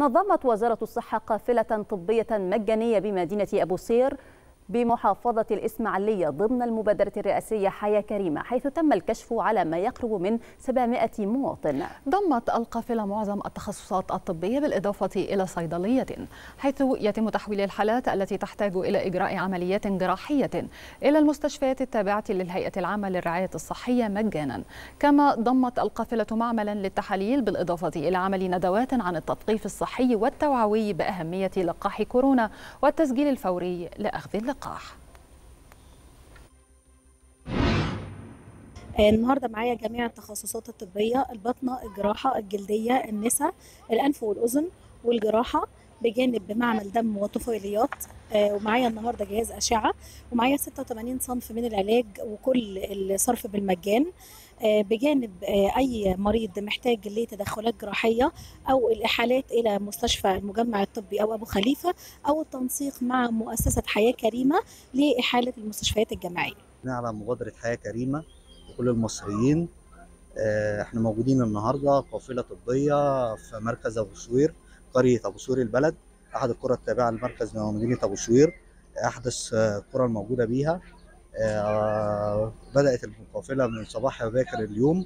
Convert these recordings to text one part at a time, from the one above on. نظمت وزارة الصحة قافلة طبية مجانية بمدينة أبو صوير بمحافظة الإسماعيلية ضمن المبادرة الرئاسية حياة كريمة، حيث تم الكشف على ما يقرب من 700 مواطن. ضمت القافلة معظم التخصصات الطبية بالإضافة إلى صيدلية، حيث يتم تحويل الحالات التي تحتاج إلى إجراء عمليات جراحية إلى المستشفيات التابعة للهيئة العامة للرعاية الصحية مجانا. كما ضمت القافلة معملا للتحاليل بالإضافة إلى عمل ندوات عن التثقيف الصحي والتوعوي بأهمية لقاح كورونا والتسجيل الفوري لأخذ اللقاح. النهارده معايا جميع التخصصات الطبيه: البطنه، الجراحه، الجلديه، النساء، الانف والاذن والجراحه، بجانب بمعمل دم وطفيليات. ومعايا النهارده جهاز اشعه، ومعايا 86 صنف من العلاج وكل الصرف بالمجان، بجانب اي مريض محتاج لتدخلات جراحيه او الاحالات الى مستشفى المجمع الطبي او ابو خليفه او التنسيق مع مؤسسه حياه كريمه لاحاله المستشفيات الجامعيه. على مبادره حياه كريمه وكل المصريين، احنا موجودين النهارده قافله طبيه في مركز ابو صوير، قريه ابو صوير البلد، احد القرى التابعه لمركز مدينه ابو صوير، احدث القرى الموجوده بيها. بدأت القافلة من صباح باكر اليوم،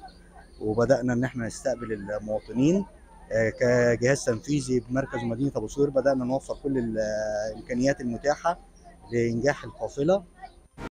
وبدأنا إن احنا نستقبل المواطنين. كجهاز تنفيذي بمركز مدينة أبو صوير بدأنا نوفر كل الإمكانيات المتاحة لإنجاح القافلة.